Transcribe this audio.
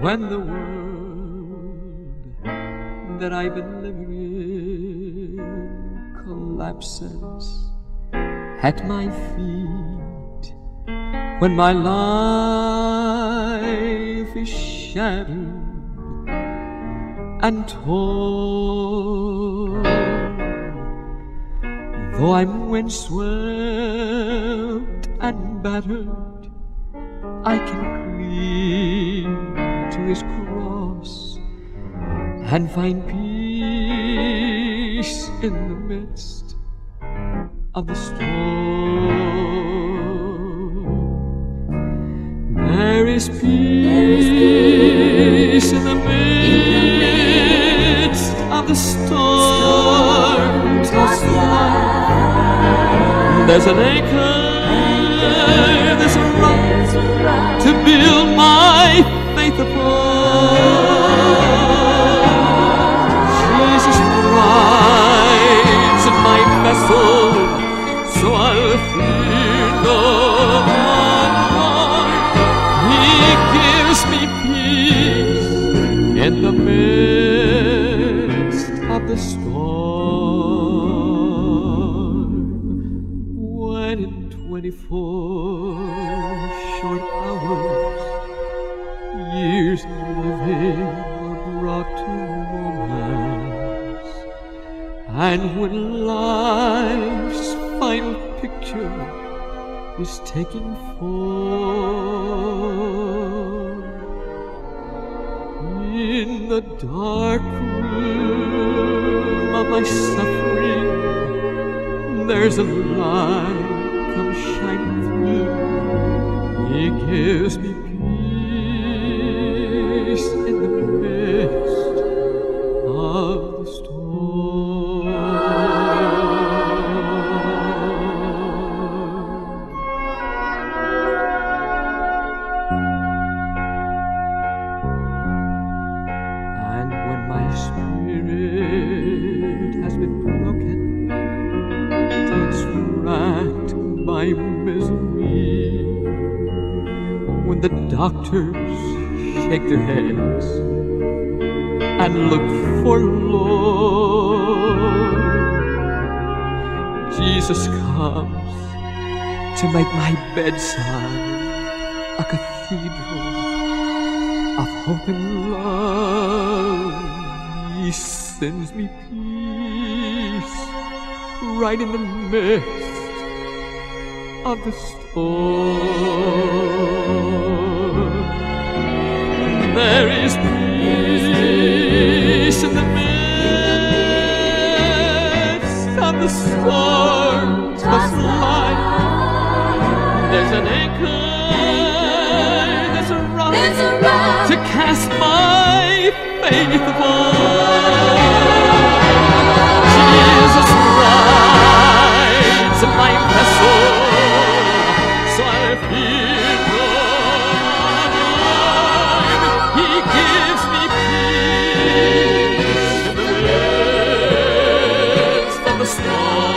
When the world that I've been living in collapses at my feet, when my life is shattered and torn, though I'm windswept and battered, I can cling to his cross and find peace in the midst of the storm. There is peace in the midst of the storm. Tossed life, there's an anchor, there's a rock to build my faith upon. Jesus rides in my vessel, so I'll fear no more. He gives me peace in the midst of the storm. When in 24 short hours years of living were brought to romance, and when life's final picture is taking form, in the dark room of my suffering, there's a light come shining through. It gives me peace in the midst of the storm. And when my spirit has been broken and it's racked by misery, when the doctors shake their heads and look forlorn, Jesus comes to make my bedside a cathedral of hope and love. He sends me peace right in the midst of the storm. There is peace in the midst of the storm. Tossed life, there's an anchor, there's a rock to cast my faith upon. Jesus rides in my vessel, so I feel. Stop.